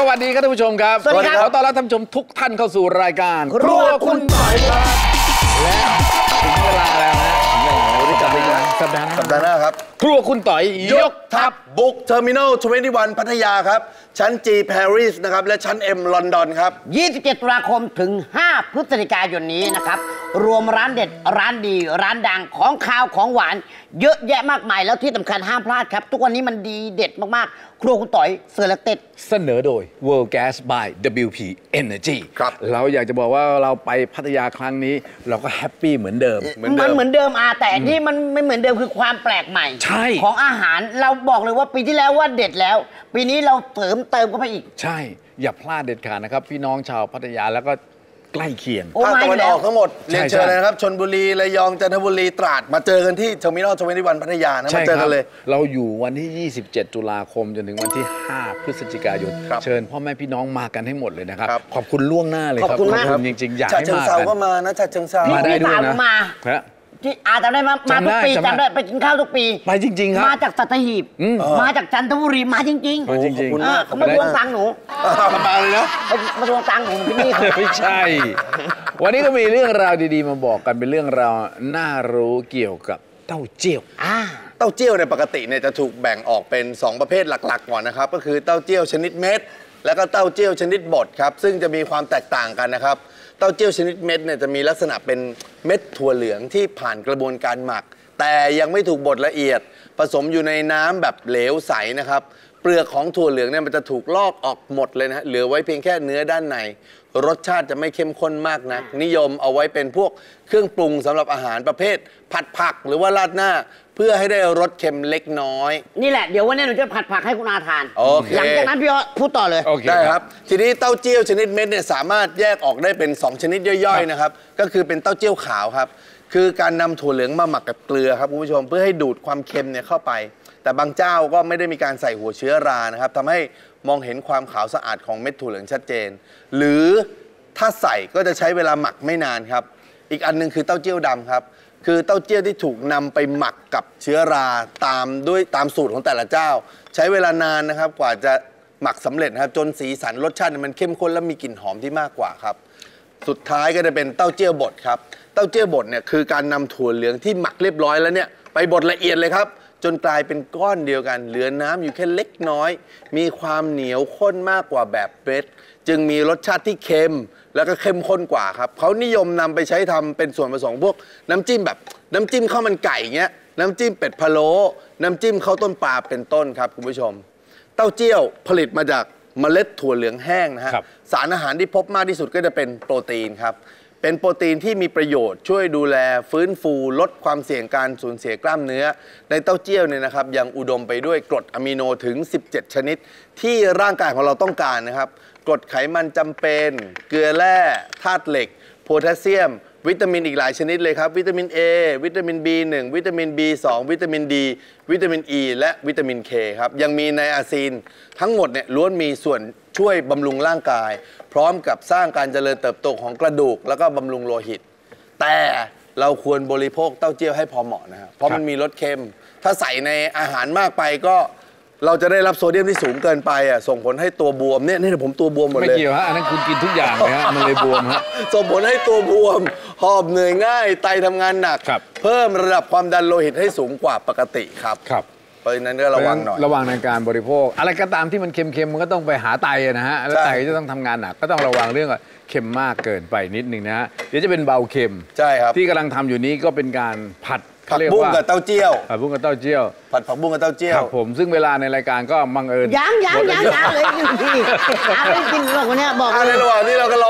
สวัสดีครับท่านผู้ชมครับสวัสดีครับขอต้อนรับท่านผู้ชมทุกท่านเข้าสู่รายการครัวคุณต่อยครับและถึงเวลาแล้วนะสัปดาห์หน้าครับครัวคุณต่อยยกทัพบุกเทอร์มินอล21พัทยาครับชั้น G ปารีสนะครับและชั้น M ลอนดอนครับ27ตุลาคมถึง5พฤศจิกายนนี้นะครับรวมร้านเด็ดร้านดีร้านดังของข้าวของหวานเยอะแยะมากมายแล้วที่สำคัญห้ามพลาดครับทุกวันนี้มันดีเด็ดมากๆครัวคุณต่อยเสนอโดย World Gas by WP Energy ครับเราอยากจะบอกว่าเราไปพัทยาครั้งนี้เราก็แฮปปี้เหมือนเดิมแต่นี่มันไม่เหมือนเดิมคือความแปลกใหม่ของอาหารเราบอกเลยว่าปีที่แล้วว่าเด็ดแล้วปีนี้เราเติมเข้าไปอีกใช่อย่าพลาดเด็ดขาดนะครับพี่น้องชาวพัทยาแล้วก็ใกล้เคียงภาคตะวันออกทั้งหมดเรียนเชิญเลยนะครับชลบุรีระยองจันทบุรีตราดมาเจอกันที่เทอร์มินอล21พัทยานะมาเจอกันเลยเราอยู่วันที่27ตุลาคมจนถึงวันที่5พฤศจิกายนเชิญพ่อแม่พี่น้องมากันให้หมดเลยนะครับขอบคุณล่วงหน้าเลยครับขอบคุณมากจริงๆอยากให้มากันก็มานะจัดเชิงเซามาได้ด้วยนะที่อาจำได้มาทุกปีจำได้ไปกินข้าวทุกปีไปจริงๆครับมาจากสัตหีบมาจากจันทบุรีมาจริงๆเขามาทวงตังค์หนูมาเลยนะมาทวงตังค์หนูที่นี่ไม่ใช่วันนี้ก็มีเรื่องราวดีๆมาบอกกันเป็นเรื่องราวน่ารู้เกี่ยวกับเต้าเจี้ยวในปกติเนี่ยจะถูกแบ่งออกเป็น2ประเภทหลักๆก่อนนะครับก็คือเต้าเจี้ยวชนิดเม็ดแล้วก็เต้าเจี้ยวชนิดบดครับซึ่งจะมีความแตกต่างกันนะครับเต้าเจี้ยวชนิดเม็ดเนี่ยจะมีลักษณะเป็นเม็ดถั่วเหลืองที่ผ่านกระบวนการหมักแต่ยังไม่ถูกบดละเอียดผสมอยู่ในน้ำแบบเหลวใสนะครับเปลือกของถั่วเหลืองเนี่ยมันจะถูกลอกออกหมดเลยนะเหลือไว้เพียงแค่เนื้อด้านในรสชาติจะไม่เข้มข้นมากนักนิยมเอาไว้เป็นพวกเครื่องปรุงสำหรับอาหารประเภทผัดผักหรือว่าราดหน้าเพื่อให้ได้รสเค็มเล็กน้อยนี่แหละเดี๋ยววันนี้หนูจะผัดผักให้คุณอาทานหลังจากนั้นพี่พูดต่อเลยได้ครับทีนี้เต้าเจี้ยวชนิดเม็ดเนี่ยสามารถแยกออกได้เป็น2ชนิดย่อยๆนะครับก็คือเป็นเต้าเจี้ยวขาวครับคือการนำถั่วเหลืองมาหมักกับเกลือครับคุณผู้ชมเพื่อให้ดูดความเค็มเนี่ยเข้าไปแต่บางเจ้าก็ไม่ได้มีการใส่หัวเชื้อรานะครับทำให้มองเห็นความขาวสะอาดของเม็ดถั่วเหลืองชัดเจนหรือถ้าใส่ก็จะใช้เวลาหมักไม่นานครับอีกอันนึงคือเต้าเจี้ยวดำครับคือเต้าเจี้ยวที่ถูกนำไปหมักกับเชื้อราตามสูตรของแต่ละเจ้าใช้เวลานานนะครับกว่าจะหมักสำเร็จครับจนสีสันรสชาติมันเข้มข้นและมีกลิ่นหอมที่มากกว่าครับสุดท้ายก็จะเป็นเต้าเจี้ยวบดครับเต้าเจี้ยวบดเนี่ยคือการนำถั่วเหลืองที่หมักเรียบร้อยแล้วเนี่ยไปบดละเอียดเลยครับจนกลายเป็นก้อนเดียวกันเหลือน้ำอยู่แค่เล็กน้อยมีความเหนียวข้นมากกว่าแบบเม็ดจึงมีรสชาติที่เค็มแล้วก็เข้มข้นกว่าครับเขานิยมนำไปใช้ทำเป็นส่วนผสมพวกน้ำจิ้มแบบน้ำจิ้มข้าวมันไก่เงี้ยน้ำจิ้มเป็ดพะโล้น้ำจิ้มข้าวต้มปลาเป็นต้นครับคุณผู้ชมเต้าเจี้ยวผลิตมาจากเมล็ดถั่วเหลืองแห้งนะฮะสารอาหารที่พบมากที่สุดก็จะเป็นโปรตีนครับเป็นโปรตีนที่มีประโยชน์ช่วยดูแลฟื้นฟูลดความเสี่ยงการสูญเสียกล้ามเนื้อในเต้าเจี้ยวเนี่ยนะครับยังอุดมไปด้วยกรดอะมิโนถึง17ชนิดที่ร่างกายของเราต้องการนะครับกรดไขมันจำเป็นเกลือแร่ธาตุเหล็กโพแทสเซียมวิตามินอีกหลายชนิดเลยครับวิตามิน A วิตามิน B1 วิตามิน B2 วิตามิน D วิตามิน E และวิตามิน K ครับยังมีไนอาซินทั้งหมดเนี่ยล้วนมีส่วนช่วยบำรุงร่างกายพร้อมกับสร้างการเจริญเติบโตของกระดูกแล้วก็บำรุงโลหิตแต่เราควรบริโภคเต้าเจี้ยวให้พอเหมาะนะครับเพราะมันมีรสเค็มถ้าใส่ในอาหารมากไปก็เราจะได้รับโซเดียมที่สูงเกินไปอ่ะส่งผลให้ตัวบวมเนี่ยผมตัวบวมหมดเลยไม่เกี่ยวฮะอันนั้นคุณกินทุกอย่างเลยฮะมันเลยบวมฮะส่งผลให้ตัวบวมหอบเหนื่อยง่ายไตทำงานหนักเพิ่มระดับความดันโลหิตให้สูงกว่าปกติครับเพราะฉะนั้นก็ระวังหน่อยระวังในการบริโภคอะไรก็ตามที่มันเค็มๆมันก็ต้องไปหาไตนะฮะแล้วไตจะต้องทำงานหนักก็ต้องระวังเรื่องเค็มมากเกินไปนิดนึงนะเดี๋ยวจะเป็นเบาเค็มใช่ครับที่กำลังทำอยู่นี้ก็เป็นการผัดผักบุ้งกับเต้าเจี้ยวผัดผักบุ้งกับเต้าเจี้ยวครับผมซึ่งเวลาในรายการก็บังเอิญย้างเลยพี่อาไม่กินหรอกวันนี้บอกในระหว่างที่เรากำ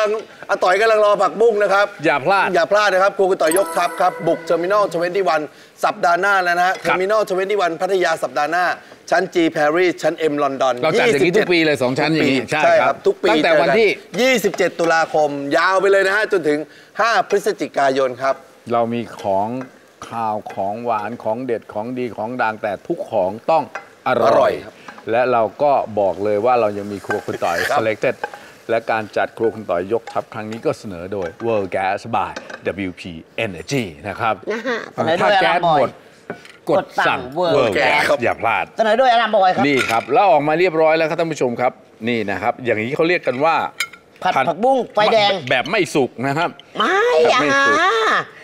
ลังอาต่อยกำลังรอผักบุ้งนะครับอย่าพลาดนะครับครัวคุณต่อยยกทัพครับบุกเทอร์มินอล21สัปดาห์หน้าแล้วนะฮะเทอร์มินอล21พัทยาสัปดาห์หน้าชั้น G ปารีสชั้น M ลอนดอนเราจัดอย่างนี้ทุกปีเลย2ชั้นอย่างนี้ใช่ครับทุกปีตั้งแต่วันที่27ตุลาคมยาวไปเลยนะฮะจนถึง5พฤศจิกายนครับเรามีของข้าวของหวานของเด็ดของดีของดังแต่ทุกของต้องอร่อยและเราก็บอกเลยว่าเรายังมีครัวคุณต่อย selected และการจัดครัวคุณต่อยยกทัพครั้งนี้ก็เสนอโดย World Gas by WP Energy นะครับ ถ้าแก๊สหมด กดสั่ง World Gas อย่าพลาดเสนอโดยอาจารย์บอยครับนี่ครับแล้วออกมาเรียบร้อยแล้วครับท่านผู้ชมครับนี่นะครับอย่างนี้เขาเรียกกันว่าผัดผักบุ้งไฟแดงแบบไม่สุกนะครับไม่สุก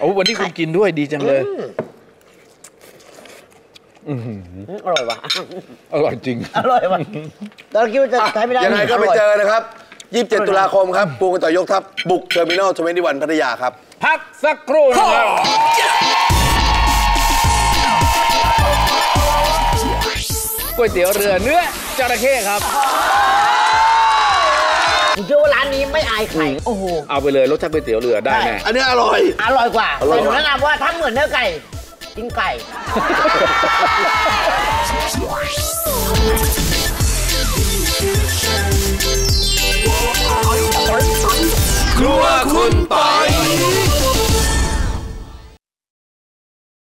โอ้วันนี้คุณกินด้วยดีจังเลยอร่อยว่ะอร่อยจริงอร่อยว่ะตอนคิดว่าจะใช้ไม่ได้ยังไงก็ไปเจอนะครับ27 ตุลาคมครับปูกระต่อยยกทัพบุกเทอร์มินอล21พัทยาครับพักสักครู่นะครับก๋วยเตี๋ยวเรือเนื้อจระเข้ครับผมเชื่อว่าร้านนี้ไม่อายใครโอ้โหเอาไปเลยรสชาติก๋วยเตี๋ยวเรือได้แน่อันนี้อร่อยอร่อยกว่าแต่หนูแนะนำว่าถ้าเหมือนเนื้อไก่กินไก่